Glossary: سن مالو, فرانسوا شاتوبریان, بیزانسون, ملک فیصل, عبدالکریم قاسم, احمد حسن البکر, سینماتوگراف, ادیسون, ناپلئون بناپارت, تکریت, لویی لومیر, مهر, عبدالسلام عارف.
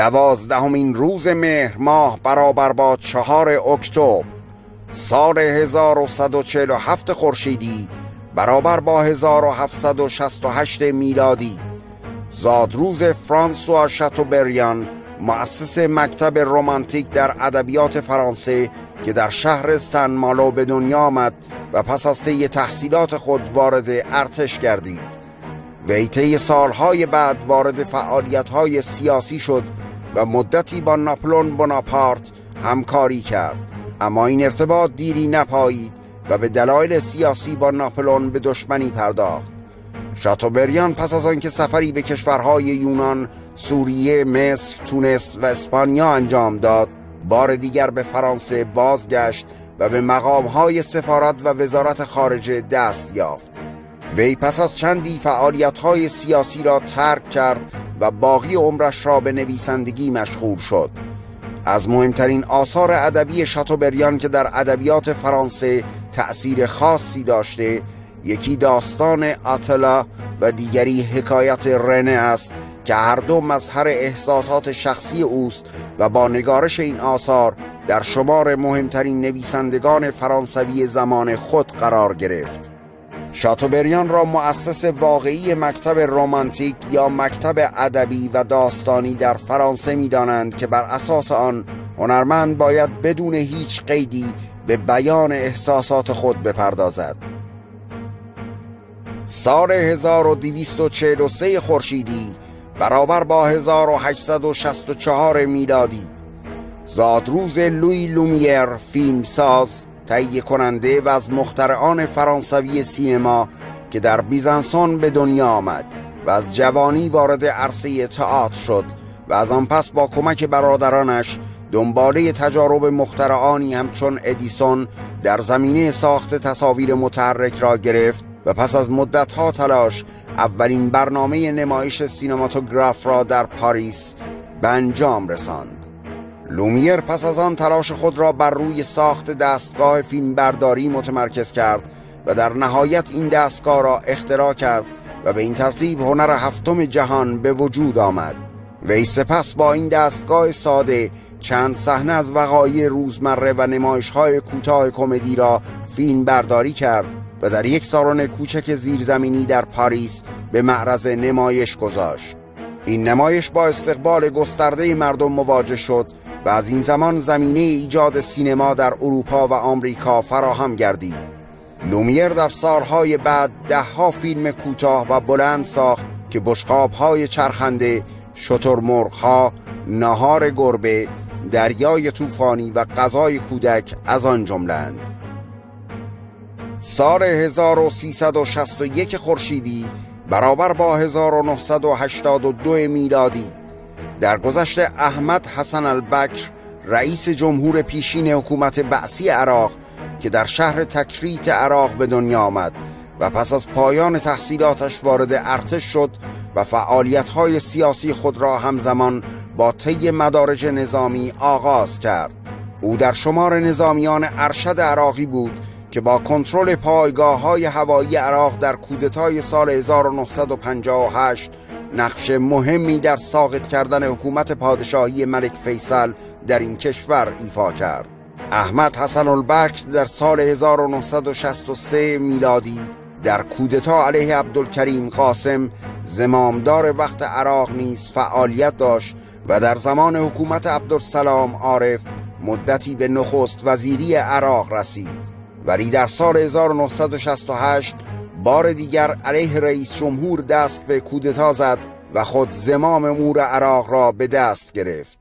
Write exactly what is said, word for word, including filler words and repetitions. دوازدهمین روز مهر ماه برابر با چهار اکتبر سال هزار و صد و چهل و هفت خورشیدی برابر با هزار و هفتصد و شصت و هشت میلادی زادروز فرانسوا شاتوبریان، مؤسس مکتب رمانتیک در ادبیات فرانسه که در شهر سن مالو به دنیا آمد و پس از طی تحصیلات خود وارد ارتش گردید. وی طی سالهای بعد وارد فعالیت‌های سیاسی شد و مدتی با ناپلئون بناپارت همکاری کرد، اما این ارتباط دیری نپایید و به دلایل سیاسی با ناپلئون به دشمنی پرداخت. شاتوبریان پس از آنکه سفری به کشورهای یونان، سوریه، مصر، تونس و اسپانیا انجام داد، بار دیگر به فرانسه بازگشت و به مقامهای سفارت و وزارت خارجه دست یافت. وی پس از چندی فعالیت‌های سیاسی را ترک کرد و باقی عمرش را به نویسندگی مشغول شد. از مهمترین آثار ادبی شاتوبریان که در ادبیات فرانسه تأثیر خاصی داشته، یکی داستان آتلا و دیگری حکایت رنه است که هر دو مظهر احساسات شخصی اوست و با نگارش این آثار در شمار مهمترین نویسندگان فرانسوی زمان خود قرار گرفت. شاتوبریان را مؤسس واقعی مکتب رمانتیک یا مکتب ادبی و داستانی در فرانسه می‌دانند که بر اساس آن هنرمند باید بدون هیچ قیدی به بیان احساسات خود بپردازد. سال هزار و دویست و چهل و سه خورشیدی برابر با هزار و هشتصد و شصت و چهار میلادی زادروز لویی لومیر، فیلمساز، تهیه کننده و از مخترعان فرانسوی سینما که در بیزانسون به دنیا آمد و از جوانی وارد عرصه تئاتر شد و از آن پس با کمک برادرانش دنباله تجارب مخترعانی همچون ادیسون در زمینه ساخت تصاویر متحرک را گرفت و پس از مدت‌ها تلاش اولین برنامه نمایش سینماتوگراف را در پاریس به انجام رساند. لومیر پس از آن تلاش خود را بر روی ساخت دستگاه فیلمبرداری متمرکز کرد و در نهایت این دستگاه را اختراع کرد و به این ترتیب هنر هفتم جهان به وجود آمد. وی سپس با این دستگاه ساده چند صحنه از وقایع روزمره و نمایش‌های کوتاه کمدی را فیلمبرداری کرد و در یک سالن کوچک زیرزمینی در پاریس به معرض نمایش گذاشت. این نمایش با استقبال گسترده مردم مواجه شد و از این زمان زمینه ایجاد سینما در اروپا و آمریکا فراهم گردید. لومیر در سالهای بعد دهها فیلم کوتاه و بلند ساخت که بشقاب‌های چرخنده، شترمرغ‌ها، ناهار گربه، دریای طوفانی و غذای کودک از آن جمله‌اند. سال هزار و سیصد و شصت و یک خورشیدی برابر با هزار و نهصد و هشتاد و دو میلادی درگذشت احمد حسن البکر، رئیس جمهور پیشین حکومت بعثی عراق که در شهر تکریت عراق به دنیا آمد و پس از پایان تحصیلاتش وارد ارتش شد و فعالیت‌های سیاسی خود را همزمان با طی مدارج نظامی آغاز کرد. او در شمار نظامیان ارشد عراقی بود که با کنترل پایگاه‌های هوایی عراق در کودتای سال هزار و نهصد و پنجاه و هشت نقش مهمی در ساقط کردن حکومت پادشاهی ملک فیصل در این کشور ایفا کرد. احمد حسن البکر در سال هزار و نهصد و شصت و سه میلادی در کودتا علیه عبدالکریم قاسم، زمامدار وقت عراق، نیز فعالیت داشت و در زمان حکومت عبدالسلام عارف مدتی به نخست وزیری عراق رسید. ولی در سال هزار و نهصد و شصت و هشت بار دیگر علیه رئیس جمهور دست به کودتا زد و خود زمام امور عراق را به دست گرفت.